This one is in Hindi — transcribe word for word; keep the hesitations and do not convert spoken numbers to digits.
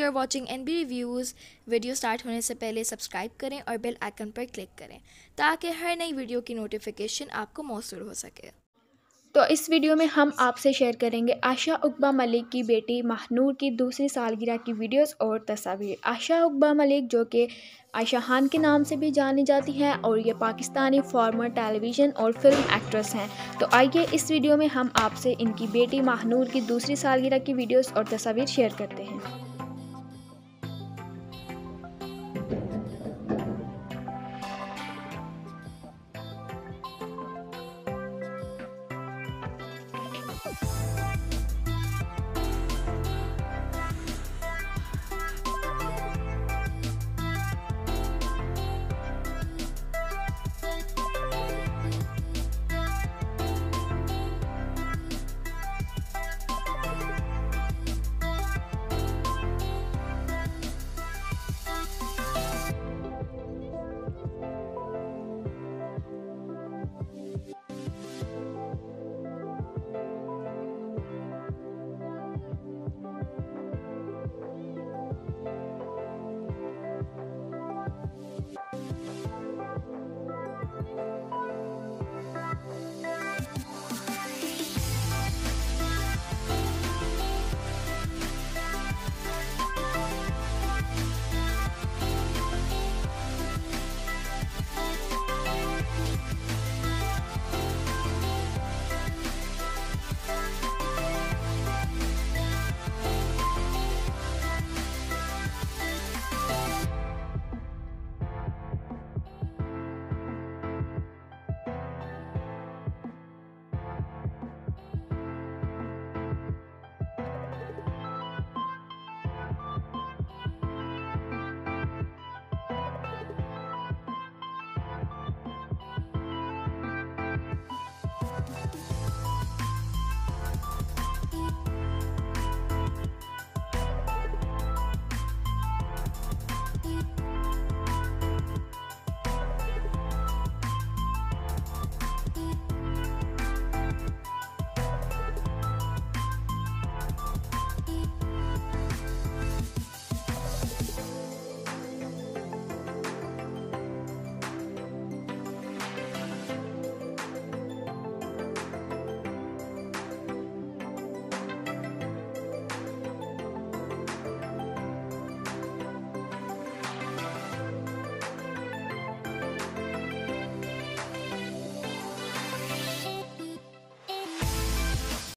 you're watching N B Reviews, video start होने से पहले सब्सक्राइब करें और बेल आइकन पर क्लिक करें ताकि हर नई वीडियो की नोटिफिकेशन आपको मौसूल हो सके। तो इस वीडियो में हम आपसे शेयर करेंगे आयशा उब्बा मलिक की बेटी महनूर की दूसरी सालगिरह की वीडियोस और तस्वीर। आयशा उब्बा मलिक जो कि आयशा हान के नाम से भी जानी जाती हैं और ये पाकिस्तानी फॉर्मर टेलीविज़न और फिल्म एक्ट्रेस हैं। तो आइए इस वीडियो में हम आपसे इनकी बेटी महनूर की दूसरी सालगिरह की वीडियोस और तस्वीर शेयर करते हैं।